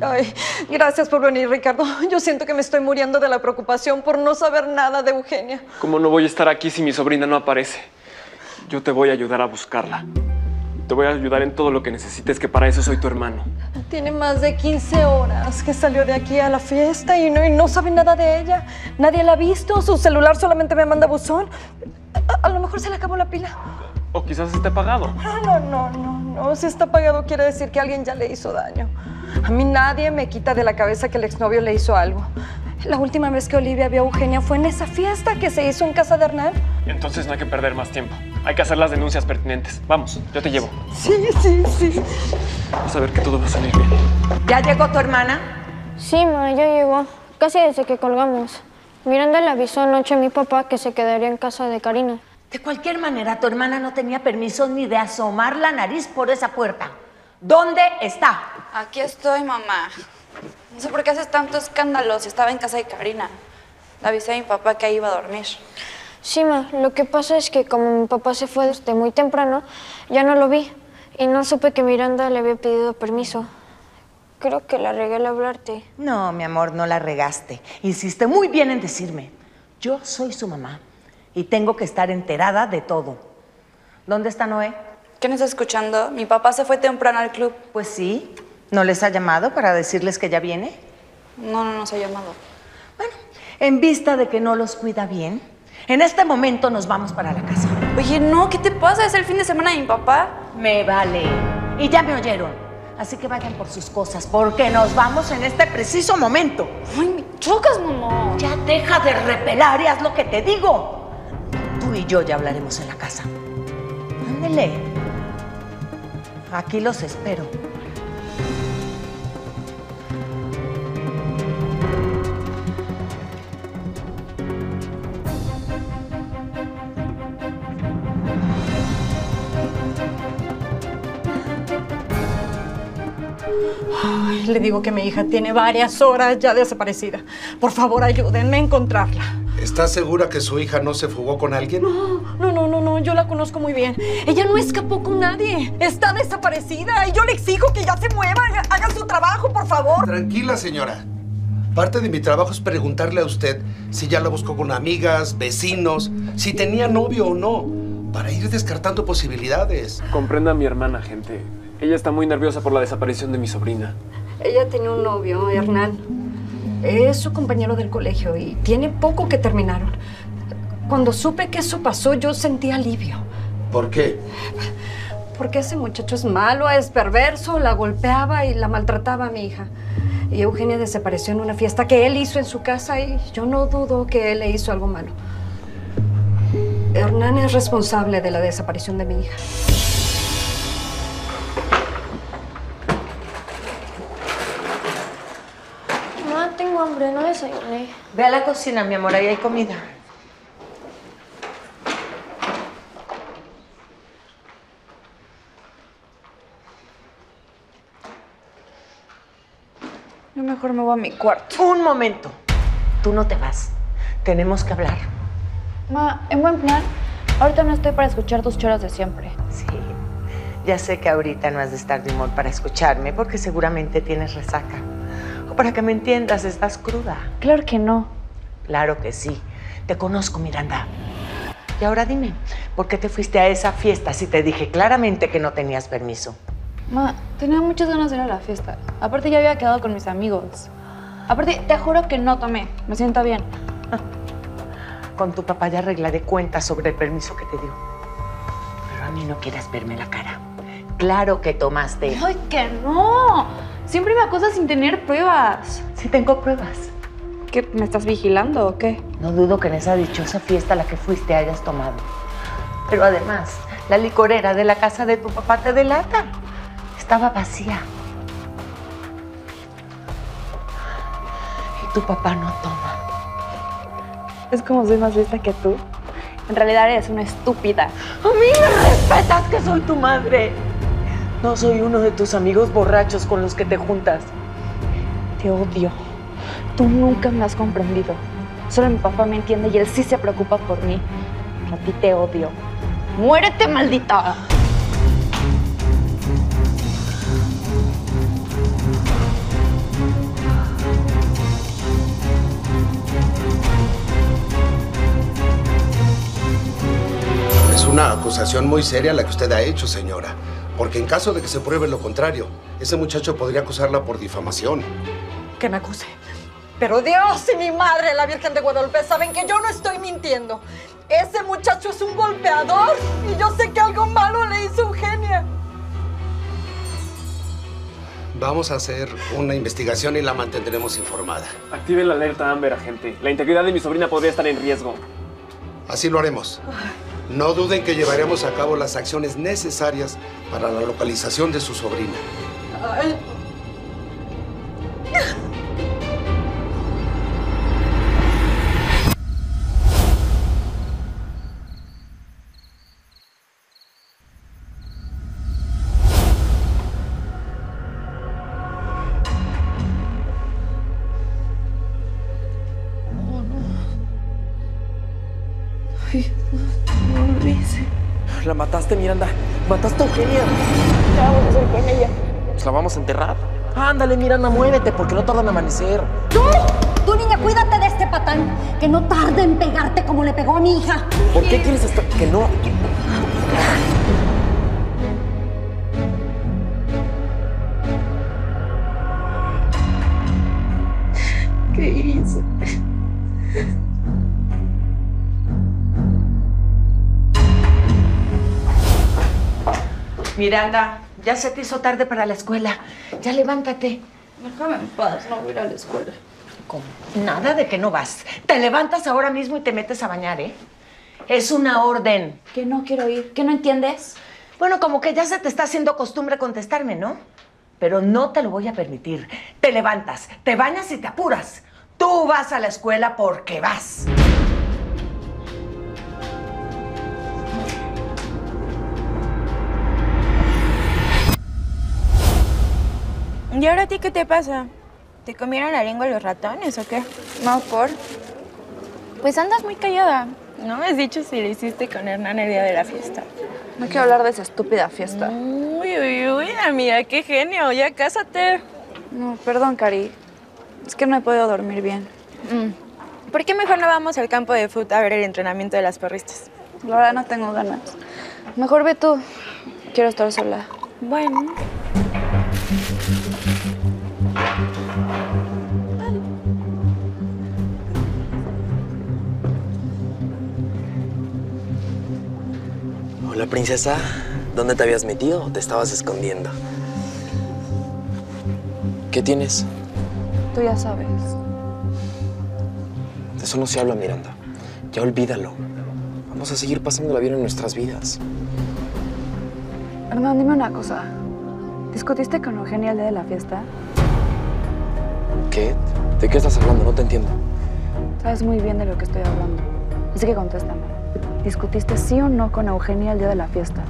Ay, gracias por venir, Ricardo. Yo siento que me estoy muriendo de la preocupación por no saber nada de Eugenia. ¿Cómo no voy a estar aquí si mi sobrina no aparece? Yo te voy a ayudar a buscarla. Te voy a ayudar en todo lo que necesites, que para eso soy tu hermano. Tiene más de 15 horas que salió de aquí a la fiesta y no sabe nada de ella. Nadie la ha visto, su celular solamente me manda buzón. A lo mejor se le acabó la pila. O quizás esté apagado. No. Si está apagado quiere decir que alguien ya le hizo daño. A mí nadie me quita de la cabeza que el exnovio le hizo algo. La última vez que Olivia vio a Eugenia fue en esa fiesta que se hizo en casa de Hernán. Entonces no hay que perder más tiempo. Hay que hacer las denuncias pertinentes. Vamos, yo te llevo. Sí. Vas a ver que todo va a salir bien. ¿Ya llegó tu hermana? Sí, ma, ya llegó. Casi desde que colgamos. Miranda le avisó anoche a mi papá que se quedaría en casa de Karina. De cualquier manera, tu hermana no tenía permiso ni de asomar la nariz por esa puerta. ¿Dónde está? Aquí estoy, mamá. No sé por qué haces tanto escándalo si estaba en casa de Karina. Le avisé a mi papá que ahí iba a dormir. Sí, ma, lo que pasa es que como mi papá se fue desde muy temprano, ya no lo vi. Y no supe que Miranda le había pedido permiso. Creo que la regué al hablarte. No, mi amor, no la regaste. Hiciste muy bien en decirme. Yo soy su mamá y tengo que estar enterada de todo. ¿Dónde está Noé? ¿Quién está escuchando? Mi papá se fue temprano al club. Pues sí. ¿No les ha llamado para decirles que ya viene? No se ha llamado. Bueno, en vista de que no los cuida bien, en este momento nos vamos para la casa. Oye, no, ¿qué te pasa? Es el fin de semana de mi papá. Me vale. Y ya me oyeron. Así que vayan por sus cosas, porque nos vamos en este preciso momento. Ay, me chocas, mamá. Ya deja de repelar y haz lo que te digo. Tú y yo ya hablaremos en la casa. Ándele. Aquí los espero. Ay, le digo que mi hija tiene varias horas ya desaparecida. Por favor, ayúdenme a encontrarla. ¿Estás segura que su hija no se fugó con alguien? No. Yo la conozco muy bien. Ella no escapó con nadie. Está desaparecida y yo le exijo que ya se mueva. Haga su trabajo, por favor. Tranquila, señora. Parte de mi trabajo es preguntarle a usted si ya la buscó con amigas, vecinos, si tenía novio o no, para ir descartando posibilidades. Comprenda a mi hermana, gente. Ella está muy nerviosa por la desaparición de mi sobrina. Ella tenía un novio, Hernán. Es su compañero del colegio y tiene poco que terminaron. Cuando supe que eso pasó, yo sentí alivio. ¿Por qué? Porque ese muchacho es malo, es perverso, la golpeaba y la maltrataba a mi hija. Y Eugenia desapareció en una fiesta que él hizo en su casa y yo no dudo que él le hizo algo malo. Hernán es responsable de la desaparición de mi hija. Hombre, no desayuné. Ve a la cocina, mi amor, ahí hay comida. Yo mejor me voy a mi cuarto. Un momento. Tú no te vas. Tenemos que hablar. Ma, en buen plan, ahorita no estoy para escuchar tus choras de siempre. Sí. Ya sé que ahorita no has de estar de humor para escucharme porque seguramente tienes resaca. Para que me entiendas, estás cruda. Claro que no. Claro que sí. Te conozco, Miranda. Y ahora dime, ¿por qué te fuiste a esa fiesta si te dije claramente que no tenías permiso? Ma, tenía muchas ganas de ir a la fiesta. Aparte, ya había quedado con mis amigos. Aparte, te juro que no tomé. Me siento bien. Con tu papá ya arreglaré cuentas sobre el permiso que te dio. Pero a mí no quieras verme la cara. Claro que tomaste. ¡Ay, que no! Siempre me acusas sin tener pruebas. Sí, tengo pruebas. ¿Qué? ¿Me estás vigilando o qué? No dudo que en esa dichosa fiesta a la que fuiste hayas tomado. Pero además, la licorera de la casa de tu papá te delata. Estaba vacía. Y tu papá no toma. Es como soy más lista que tú. En realidad eres una estúpida. ¡A mí me respetas que soy tu madre! No soy uno de tus amigos borrachos con los que te juntas. Te odio. Tú nunca me has comprendido. Solo mi papá me entiende y él sí se preocupa por mí. A ti te odio. ¡Muérete, maldita! acusación muy seria la que usted ha hecho, señora. Porque en caso de que se pruebe lo contrario, ese muchacho podría acusarla por difamación. Que me acuse. Pero Dios y mi madre, la Virgen de Guadalupe, saben que yo no estoy mintiendo. Ese muchacho es un golpeador y yo sé que algo malo le hizo Eugenia. Vamos a hacer una investigación y la mantendremos informada. Active la alerta Amber, agente. La integridad de mi sobrina podría estar en riesgo. Así lo haremos. No duden que llevaremos a cabo las acciones necesarias para la localización de su sobrina. La mataste, Miranda. Mataste a Eugenia. ¿Qué vamos a hacer con ella? Pues la vamos a enterrar. Ándale, Miranda, muévete, porque no tarda en amanecer. Tú, niña, cuídate de este patán. Que no tarde en pegarte como le pegó a mi hija. ¿Por qué quieres estar? Que no. ¿Qué hizo? Miranda, ya se te hizo tarde para la escuela. Ya levántate. Déjame en paz, no voy a ir a la escuela. ¿Cómo? Nada de que no vas. Te levantas ahora mismo y te metes a bañar, ¿eh? Es una orden. Que no quiero ir. ¿Que no entiendes? Bueno, como que ya se te está haciendo costumbre contestarme, ¿no? Pero no te lo voy a permitir. Te levantas, te bañas y te apuras. Tú vas a la escuela porque vas. ¿Y ahora a ti qué te pasa? ¿Te comieron la lengua los ratones o qué? No, por... Pues andas muy callada. No me has dicho si lo hiciste con Hernán el día de la fiesta. No quiero hablar de esa estúpida fiesta. Uy, uy, uy, amiga, qué genio. Ya cásate. No, perdón, Cari. Es que no he podido dormir bien. ¿Por qué mejor no vamos al campo de fútbol a ver el entrenamiento de las porristas? La verdad no tengo ganas. Mejor ve tú. Quiero estar sola. Bueno... Hola, princesa. ¿Dónde te habías metido o te estabas escondiendo? ¿Qué tienes? Tú ya sabes. De eso no se habla, Miranda. Ya olvídalo. Vamos a seguir pasándola bien en nuestras vidas. Hernán, dime una cosa. ¿Discutiste con Eugenia el día de la fiesta? ¿Qué? ¿De qué estás hablando? No te entiendo. Sabes muy bien de lo que estoy hablando. Así que contéstame. ¿Discutiste sí o no con Eugenia el día de la fiesta?